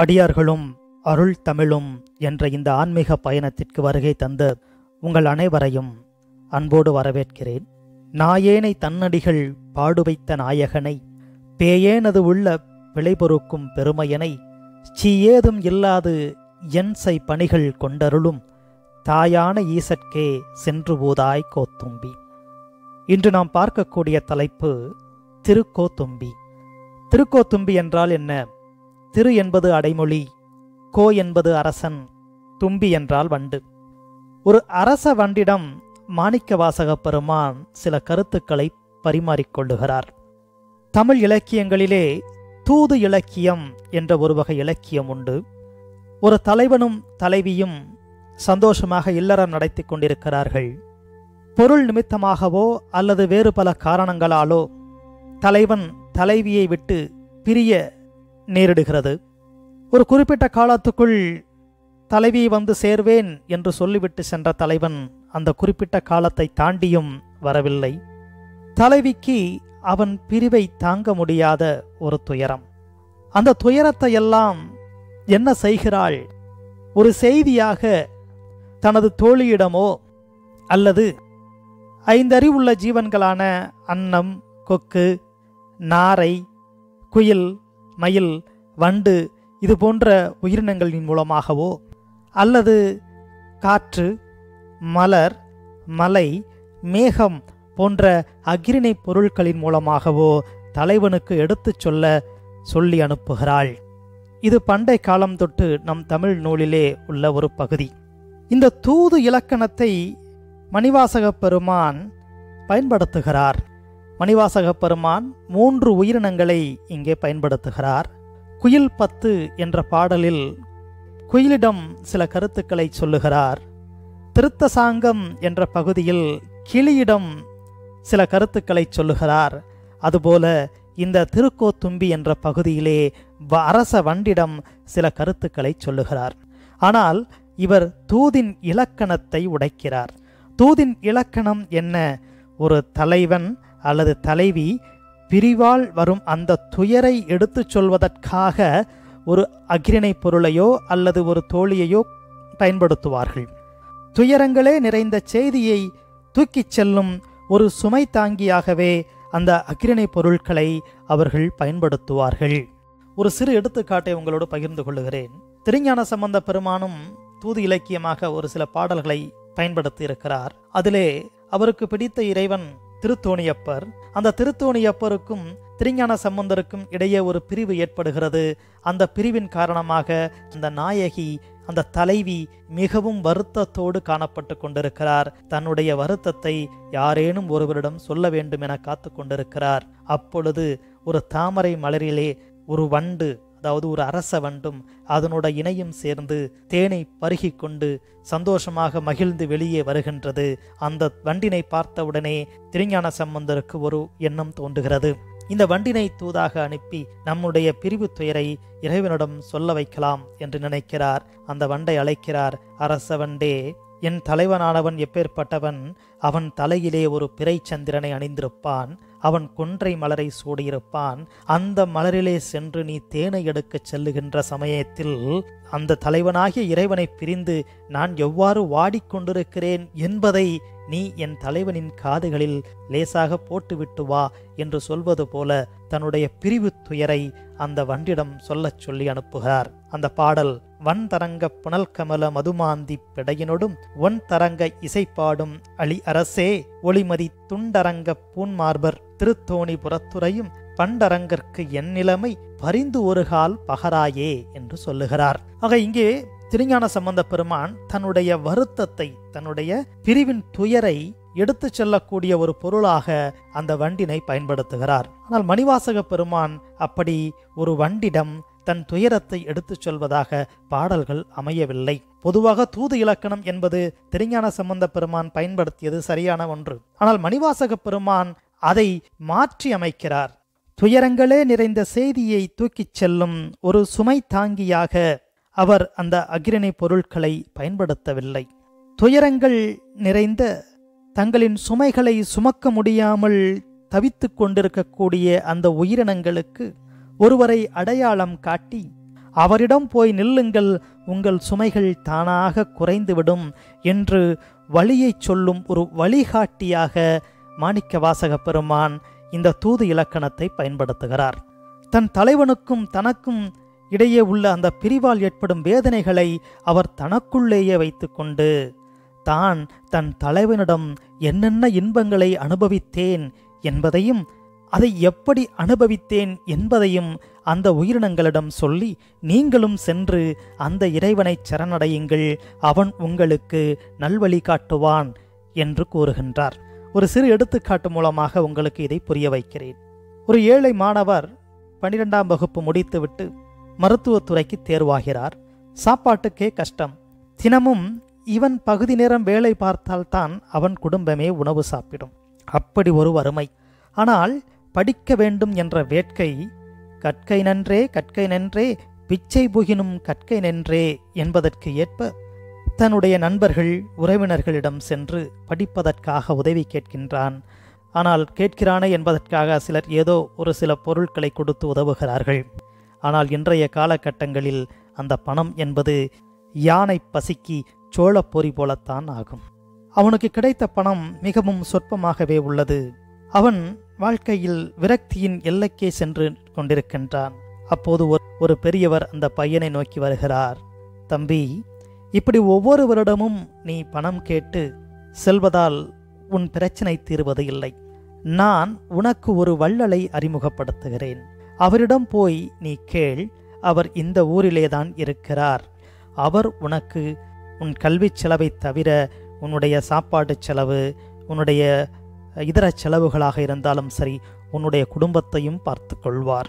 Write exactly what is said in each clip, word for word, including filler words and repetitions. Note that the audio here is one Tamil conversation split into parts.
அடியார்களும் அருள் தமிழும் என்ற இந்த ஆன்மீக பயணத்திற்கு வருகை தந்து உங்கள் அனைவரையும் அன்போடு வரவேற்கிறேன். நாயேனை தன்னடிகள் பாடுவைத்த நாயகனை, பேயேனது உள்ள விளைபொறுக்கும் பெருமையனை, சீயேதும் இல்லாது என்சை பணிகள் கொண்டருளும் தாயான ஈசற்கே சென்று ஊதாய் கோத்தும்பி. இன்று நாம் பார்க்கக்கூடிய தலைப்பு திருக்கோத்தும்பி. திருக்கோத்தும்பி என்றால் என்ன? திரு என்பது அடைமொழி, கோ என்பது அரசன், தும்பி என்றால் வண்டு. ஒரு அரச வண்டிடம் மாணிக்கவாசக பெருமான் சில கருத்துக்களை பரிமாறிக்கொள்ளுகிறார். தமிழ் இலக்கியங்களிலே தூது இலக்கியம் என்ற ஒரு வகை இலக்கியம் உண்டு. ஒரு தலைவனும் தலைவியும் சந்தோஷமாக இல்லறம் நடத்தி கொண்டிருக்கிறார்கள். பொருள் நிமித்தமாகவோ அல்லது வேறு பல காரணங்களாலோ தலைவன் தலைவியை விட்டு பிரிய நேரிடுகிறது. ஒரு குறிப்பிட்ட காலத்துக்குள் தலைவி வந்து சேர்வேன் என்று சொல்லிவிட்டு சென்ற தலைவன் அந்த குறிப்பிட்ட காலத்தை தாண்டியும் வரவில்லை. தலைவிக்கு அவன் பிரிவை தாங்க முடியாத ஒரு துயரம். அந்த துயரத்தை எல்லாம் என்ன செய்கிறாள்? ஒரு செய்தியாக தனது தோழியிடமோ அல்லது ஐந்தறிவுள்ள ஜீவன்களான அன்னம், கொக்கு, நாரை, குயில், மயில், வண்டு இது போன்ற உயிரினங்களின் மூலமாகவோ அல்லது காற்று, மலர், மலை, மேகம் போன்ற அகிரிணை பொருட்களின் மூலமாகவோ தலைவனுக்கு எடுத்து சொல்ல சொல்லி அனுப்புகிறாள். இது பண்டை காலம் தொட்டு நம் தமிழ் நூலிலே உள்ள ஒரு பகுதி. இந்த தூது இலக்கணத்தை மணிவாசக பெருமான் பயன்படுத்துகிறார். மணிவாசக பெருமான் மூன்று உயிரினங்களை இங்கே பயன்படுத்துகிறார். குயில் பத்து என்ற பாடலில் குயிலிடம் சில கருத்துக்களை சொல்லுகிறார். திருத்தசாங்கம் என்ற பகுதியில் கிளியிடம் சில கருத்துக்களை சொல்லுகிறார். அதுபோல இந்த திருக்கோத்தும்பி என்ற பகுதியிலே அரச வண்டிடம் சில கருத்துக்களை சொல்லுகிறார். ஆனால் இவர் தூதின் இலக்கணத்தை உடைக்கிறார். தூதின் இலக்கணம் என்ன? ஒரு தலைவன் அல்லது தலைவி பிரிவால் வரும் அந்த துயரை எடுத்து சொல்வதற்காக ஒரு அகிரிணை பொருளையோ அல்லது ஒரு தோழியையோ பயன்படுத்துவார்கள். துயரங்களே நிறைந்த செய்தியை தூக்கிச் செல்லும் ஒரு சுமை தாங்கியாகவே அந்த அக்கிரணை பொருட்களை அவர்கள் பயன்படுத்துவார்கள். ஒரு சிறு எடுத்துக்காட்டை உங்களோடு பகிர்ந்து கொள்கிறேன். திருஞான சம்பந்த பெருமானும் தூது இலக்கியமாக ஒரு சில பாடல்களை பயன்படுத்தி இருக்கிறார். அதிலே அவருக்கு பிடித்த இறைவன் திருத்தோணியப்பர். அந்த திருத்தோணியப்பருக்கும் திருஞான சம்பந்தருக்கும் இடையே ஒரு பிரிவு ஏற்படுகிறது. அந்த பிரிவின் காரணமாக அந்த நாயகி, அந்த தலைவி மிகவும் வருத்தத்தோடு காணப்பட்டு கொண்டிருக்கிறார். தன்னுடைய வருத்தத்தை யாரேனும் ஒருவரிடம் சொல்ல வேண்டும் என காத்து கொண்டிருக்கிறார். அப்பொழுது ஒரு தாமரை மலரிலே ஒரு வண்டு, அதாவது ஒரு அரச வண்டும் அதனோட இணையும் சேர்ந்து தேனை பருகி கொண்டு சந்தோஷமாக மகிழ்ந்து வெளியே வருகின்றது. அந்த வண்டினை பார்த்தவுடனே திருஞான சம்பந்தருக்கு ஒரு எண்ணம் தோன்றுகிறது. இந்த வண்டினை தூதாக அனுப்பி நம்முடைய பிரிவு துயரை இறைவனிடம் சொல்ல வைக்கலாம் என்று நினைக்கிறார். அந்த வண்டை அழைக்கிறார். அரச வண்டே, என் தலைவனானவன் எப்பேற்பட்டவன்? அவன் தலையிலே ஒரு பிறைச்சந்திரனை அணிந்திருப்பான், அவன் கொன்றை மலரை சூடியிருப்பான். அந்த மலரிலே சென்று நீ தேனை எடுக்கச் செல்லுகின்ற சமயத்தில் அந்த தலைவனாகிய இறைவனை பிரிந்து நான் எவ்வாறு வாடிக்கொண்டிருக்கிறேன் என்பதை நீ என் தலைவனின் காதுகளில் லேசாக போட்டுவிட்டு வா என்று சொல்வது போல தன்னுடைய பிரிவு துயரை அந்த வண்டிடம் சொல்லச் சொல்லி அனுப்புகிறார். அந்த பாடல் வன் தரங்க புனல் கமல மதுமாந்தி பிடையினோடும் ஒன் தரங்க இசைப்பாடும் அழி அரசே ஒளிமதி துண்டரங்க பூன்மார்பர் திருத்தோணி புறத்துறையும் பண்டரங்கற்கு என் நிலைமை பரிந்து ஒருகால் பகராயே என்று சொல்லுகிறார். ஆக இங்கே திருஞான சம்பந்த பெருமான் தன்னுடைய வருத்தத்தை, தன்னுடைய பிரிவின் துயரை எடுத்து செல்லக்கூடிய ஒரு பொருளாக அந்த வண்டினை பயன்படுத்துகிறார். ஆனால் மணிவாசக பெருமான் அப்படி ஒரு வண்டிடம் தன் துயரத்தை எடுத்துச் சொல்வதாக பாடல்கள் அமையவில்லை. பொதுவாக தூது இலக்கணம் என்பது திருஞான சம்பந்த பெருமான் பயன்படுத்தியது சரியான ஒன்று. ஆனால் மணிவாசக பெருமான் அதை மாற்றி அமைக்கிறார். துயரங்களே நிறைந்த செய்தியை தூக்கிச் செல்லும் ஒரு சுமை தாங்கியாக அவர் அந்த அகிரணை பொருட்களை பயன்படுத்தவில்லை. துயரங்கள் நிறைந்த தங்களின் சுமைகளை சுமக்க முடியாமல் தவித்து கொண்டிருக்கக்கூடிய அந்த உயிரினங்களுக்கு ஒருவரை அடையாளம் காட்டி அவரிடம் போய் நில்லுங்கள், உங்கள் சுமைகள் தானாக குறைந்துவிடும் என்று வழியை சொல்லும் ஒரு வழிகாட்டியாக மாணிக்கவாசக பெருமான் இந்த தூது இலக்கணத்தை பயன்படுத்துகிறார். தன் தலைவனுக்கும் தனக்கும் இடையே உள்ள அந்த பிரிவால் ஏற்படும் வேதனைகளை அவர் தனக்குள்ளேயே வைத்துக்கொண்டு தான் தன் தலைவனிடம் என்னென்ன இன்பங்களை அனுபவித்தேன் என்பதையும் அதை எப்படி அனுபவித்தேன் என்பதையும் அந்த உயிரினங்களிடம் சொல்லி, நீங்களும் சென்று அந்த இறைவனை சரணடையுங்கள், அவன் உங்களுக்கு நல்வழி காட்டுவான் என்று கூறுகின்றார். ஒரு சிறு எடுத்துக்காட்டு மூலமாக உங்களுக்கு இதை புரிய வைக்கிறேன். ஒரு ஏழை மாணவர் பன்னிரெண்டாம் வகுப்பு முடித்துவிட்டு மருத்துவத்துறைக்கு தேர்வாகிறார். சாப்பாட்டுக்கே கஷ்டம். தினமும் இவன் பகுதி நேரம் வேலை பார்த்தால்தான் அவன் குடும்பமே உணவு சாப்பிடும். அப்படி ஒரு வறுமை. ஆனால் படிக்க வேண்டும் என்ற வேட்கை, கற்கை நன்றே கற்கை நன்றே பிச்சை புகினும் கற்கை நன்றே என்பதற்கு ஏற்ப தன்னுடைய நண்பர்கள் உறவினர்களிடம் சென்று படிப்பதற்காக உதவி கேட்கின்றான். ஆனால் கேட்கிறானே என்பதற்காக சிலர் ஏதோ ஒரு சில பொருட்களை கொடுத்து உதவுகிறார்கள். ஆனால் இன்றைய காலகட்டங்களில் அந்த பணம் என்பது யானை பசிக்கு சோளப்பொறி போலத்தான் ஆகும். அவனுக்கு கிடைத்த பணம் மிகவும் சொற்பமாகவே உள்ளது. அவன் வாழ்க்கையில் விரக்தியின் எல்லைக்கே சென்று கொண்டிருக்கின்றான். அப்போது ஒரு பெரியவர் அந்த பையனை நோக்கி வருகிறார். தம்பி, இப்படி ஒவ்வொரு வருடமும் நீ பணம் கேட்டு செல்வதால் உன் பிரச்சனை தீர்வது இல்லை. நான் உனக்கு ஒரு வள்ளலை அறிமுகப்படுத்துகிறேன். அவரிடம் போய் நீ கேள். அவர் இந்த ஊரிலேதான் இருக்கிறார். அவர் உனக்கு உன் கல்வி செலவை தவிர உன்னுடைய சாப்பாடு செலவு, உன்னுடைய இதர செலவுகளாக இருந்தாலும் சரி, உன்னுடைய குடும்பத்தையும் பார்த்து கொள்வார்.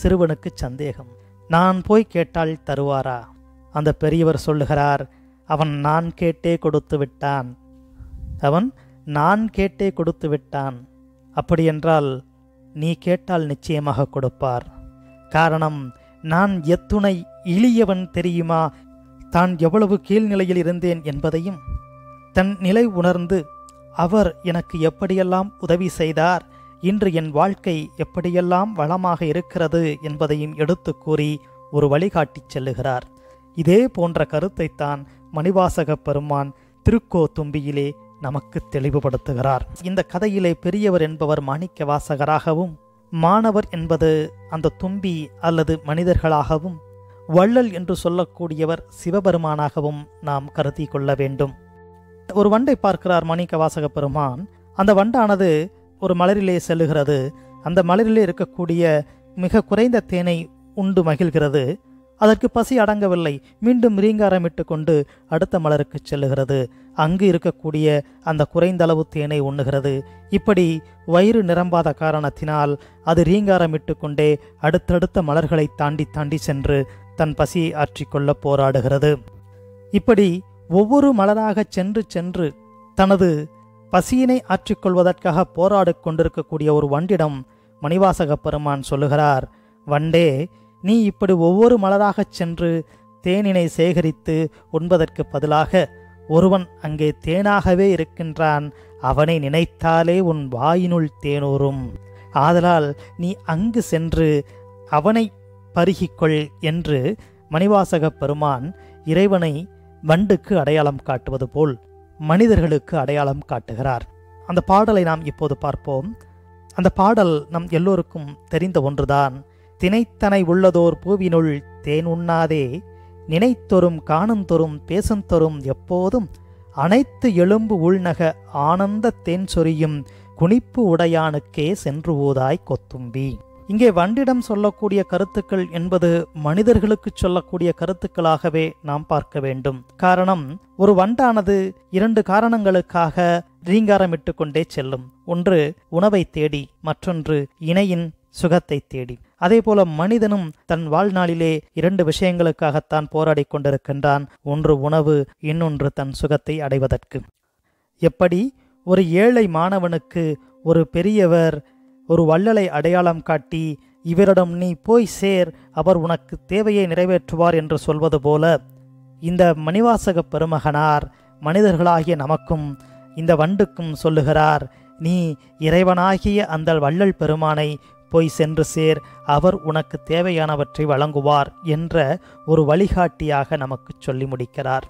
சிறுவனுக்கு சந்தேகம். நான் போய் கேட்டால் தருவாரா? அந்த பெரியவர் சொல்லுகிறார், அவன் நான் கேட்டே கொடுத்து விட்டான். அவன் நான் கேட்டே கொடுத்து விட்டான். அப்படியென்றால் நீ கேட்டால் நிச்சயமாக கொடுப்பார். காரணம், நான் எத்துணை இழியவன் தெரியுமா? தான் எவ்வளவு கீழ்நிலையில் இருந்தேன் என்பதையும் தன் நிலை உணர்ந்து அவர் எனக்கு எப்படியெல்லாம் உதவி செய்தார், இன்று என் வாழ்க்கை எப்படியெல்லாம் வளமாக இருக்கிறது என்பதையும் எடுத்து கூறி ஒரு வழிகாட்டி செல்லுகிறார். இதே போன்ற கருத்தைத்தான் மணிவாசக பெருமான் திருக்கோதும்பியிலே நமக்கு தெளிவுபடுத்துகிறார். இந்த கதையிலே பெரியவர் என்பவர் மாணிக்க வாசகராகவும், மாணவர் என்பது அந்த தும்பி அல்லது மனிதர்களாகவும், வள்ளல் என்று சொல்லக்கூடியவர் சிவபெருமானாகவும் நாம் கருதி கொள்ள வேண்டும். ஒரு வண்டை பார்க்கிறார் மாணிக்கவாசக பெருமான். அந்த வண்டானது ஒரு மலரிலே செல்லுகிறது. அந்த மலரிலே இருக்கக்கூடிய மிக குறைந்த தேனை உண்டு மகிழ்கிறது. அதற்கு பசி அடங்கவில்லை. மீண்டும் ரீங்காரமிட்டு கொண்டு அடுத்த மலருக்கு செல்லுகிறது. அங்கு இருக்கக்கூடிய அந்த குறைந்த அளவு தேனை உண்ணுகிறது. இப்படி வயிறு நிரம்பாத காரணத்தினால் அது ரீங்காரமிட்டு கொண்டே அடுத்தடுத்த மலர்களை தாண்டி தாண்டி சென்று தன் பசியை ஆற்றிக்கொள்ள போராடுகிறது. இப்படி ஒவ்வொரு மலராக சென்று சென்று தனது பசியினை ஆற்றிக்கொள்வதற்காக போராடி கொண்டிருக்கக்கூடிய ஒரு வண்டிடம் மணிவாசக பெருமான் சொல்லுகிறார், வண்டே, நீ இப்படி ஒவ்வொரு மலராகச் சென்று தேனினை சேகரித்து உண்பதற்கு பதிலாக ஒருவன் அங்கே தேனாகவே இருக்கின்றான். அவனை நினைத்தாலே உன் வாயினுள் தேனூறும். ஆதலால் நீ அங்கு சென்று அவனை பருகிக்கொள் என்று மணிவாசக பெருமான் இறைவனை வண்டுக்கு அடையாளம் காட்டுவது போல் மனிதர்களுக்கு அடையாளம் காட்டுகிறார். அந்த பாடலை நாம் இப்போது பார்ப்போம். அந்த பாடல் நம் எல்லோருக்கும் தெரிந்த ஒன்றுதான். தினைத்தனை உள்ளதோர் பூவினுள் தேன் உண்ணாதே, நினைத்தொரும் காணும் தொரும் பேசும் தொரும் எப்போதும் அனைத்து எலும்பு உள்நக ஆனந்த தேன் சொரியும் குனிப்பு உடையானுக்கே சென்று ஊதாய் கொத்தும்பி. இங்கே வண்டிடம் சொல்லக்கூடிய கருத்துக்கள் என்பது மனிதர்களுக்கு சொல்லக்கூடிய கருத்துக்களாகவே நாம் பார்க்க வேண்டும். காரணம், ஒரு வண்டானது இரண்டு காரணங்களுக்காக ரீங்காரமிட்டு கொண்டே செல்லும். ஒன்று உணவை தேடி, மற்றொன்று இணையின் சுகத்தை தேடி. அதே போல மனிதனும் தன் வாழ்நாளிலே இரண்டு விஷயங்களுக்காகத்தான் போராடி கொண்டிருக்கின்றான். ஒன்று உணவு, இன்னொன்று தன் சுகத்தை அடைவதற்கு. எப்படி ஒரு ஏழை மாணவனுக்கு ஒரு பெரியவர் ஒரு வள்ளலை அடையாளம் காட்டி இவரிடம் நீ போய் சேர், அவர் உனக்கு தேவையை நிறைவேற்றுவார் என்று சொல்வது போல, இந்த மணிவாசக பெருமகனார் மனிதர்களாகிய நமக்கும் இந்த வண்டுக்கும் சொல்லுகிறார், நீ இறைவனாகிய அந்த வள்ளல் பெருமானை போய் சென்று சேர், அவர் உனக்கு தேவையானவற்றை வழங்குவார் என்ற ஒரு வழிகாட்டியாக நமக்கு சொல்லி முடிக்கிறார்.